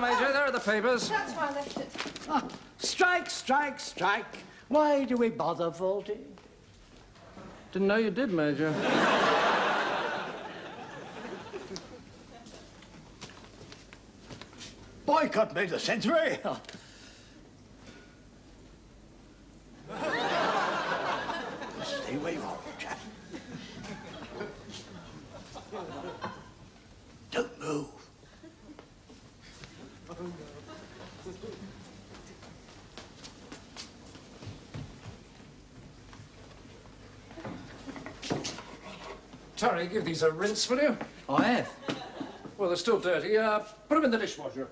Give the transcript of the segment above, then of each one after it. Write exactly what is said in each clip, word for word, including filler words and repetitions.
Hello, Major. There are the papers. That's why I left it. Oh, strike, strike, strike. Why do we bother voting? Didn't know you did, Major. Boycott made the century. Stay where you are, chap. Don't move. Terry, give these a rinse, will you? I have. Well, they're still dirty. Uh, put them in the dishwasher.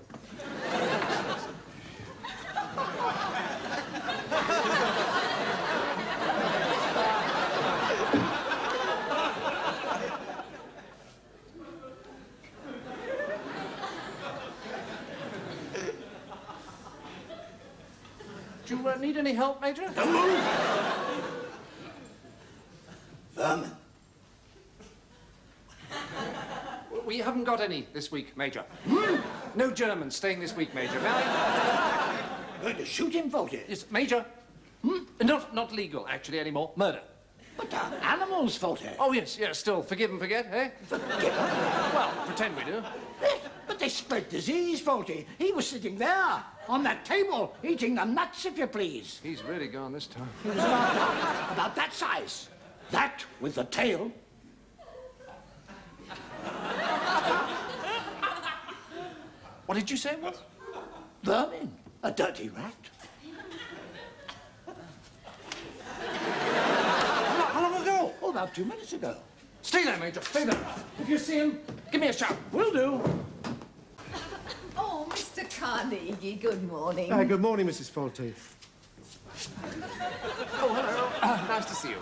Do you uh, need any help, Major? Don't move! Vermin. We haven't got any this week, Major. Mm. No Germans staying this week, Major. Now, going to shoot him, Voltaire? Yes, Major. Mm. Not, not legal, actually, anymore. Murder. But they're animals, Voltaire. Oh, yes, yes, still. Forgive and forget, eh? Forgive? Well, pretend we do. Yes, but they spread disease, Voltaire. He was sitting there, on that table, eating the nuts, if you please. He's really gone this time. He was about, about that size. That, with the tail. What did you say it was? Vermin. A dirty rat. How long ago? Oh, about two minutes ago. Stay there, Major. Stay there. If you see him, give me a shout. Will do. Oh, Mister Carnegie, good morning. Uh, good morning, Missus Forteith. Oh, hello. Uh, nice to see you.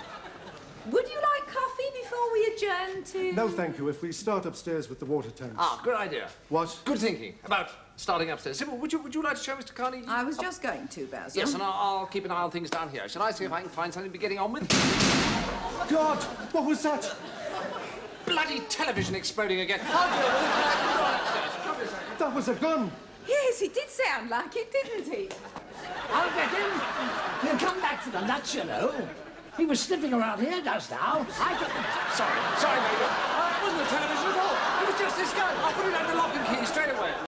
Would you like coffee before we adjourn to...? No, thank you. If we start upstairs with the water tanks. Ah, good idea. What? Good thinking about starting upstairs. Sybil, would you, would you like to show Mister Carney...? I was just oh. going to, Basil. Yes, and I'll, I'll keep an eye on things down here. Shall I see if I can find something to be getting on with? God, what was that? Bloody television exploding again. I'll do it. I'll go upstairs. That was a gun. Yes, it did sound like it, didn't he? I'll get him. He'll come back to the nuts, you know. He was sniffing around here just now. I got the... Sorry, sorry, Major. Uh, it wasn't the television at all. It was just this gun. I put it under lock and key straight away.